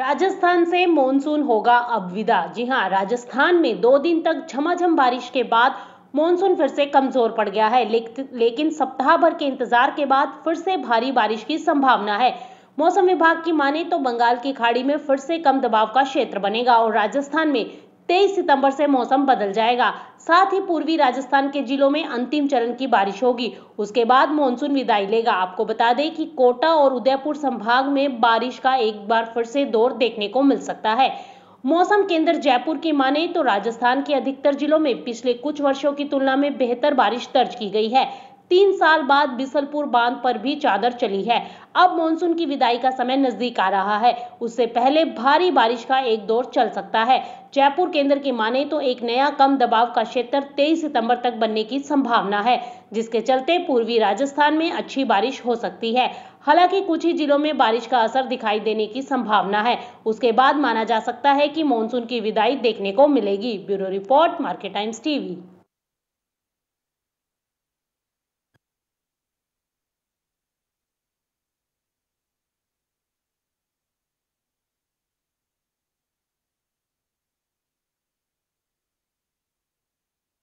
राजस्थान से मॉनसून होगा अब विदा। जी हां, राजस्थान में 2 दिन तक झमाझम बारिश के बाद मॉनसून फिर से कमजोर पड़ गया है, लेकिन सप्ताह भर के इंतजार के बाद फिर से भारी बारिश की संभावना है। मौसम विभाग की माने तो बंगाल की खाड़ी में फिर से कम दबाव का क्षेत्र बनेगा और राजस्थान में 23 सितंबर से मौसम बदल जाएगा। साथ ही पूर्वी राजस्थान के जिलों में अंतिम चरण की बारिश होगी, उसके बाद मॉनसून विदाई लेगा। आपको बता दें कि कोटा और उदयपुर संभाग में बारिश का एक बार फिर से दौर देखने को मिल सकता है। मौसम केंद्र जयपुर की माने तो राजस्थान के अधिकतर जिलों में पिछले कुछ वर्षों की तुलना में बेहतर बारिश दर्ज की गई है। 3 साल बाद बिसलपुर बांध पर भी चादर चली है। अब मॉनसून की विदाई का समय नजदीक आ रहा है, उससे पहले भारी बारिश का एक दौर चल सकता है। जयपुर केंद्र की माने तो एक नया कम दबाव का क्षेत्र 23 सितंबर तक बनने की संभावना है, जिसके चलते पूर्वी राजस्थान में अच्छी बारिश हो सकती है। हालांकि कुछ ही जिलों में बारिश का असर दिखाई देने की संभावना है, उसके बाद माना जा सकता है कि मॉनसून की विदाई देखने को मिलेगी। Bureau report, market times TV.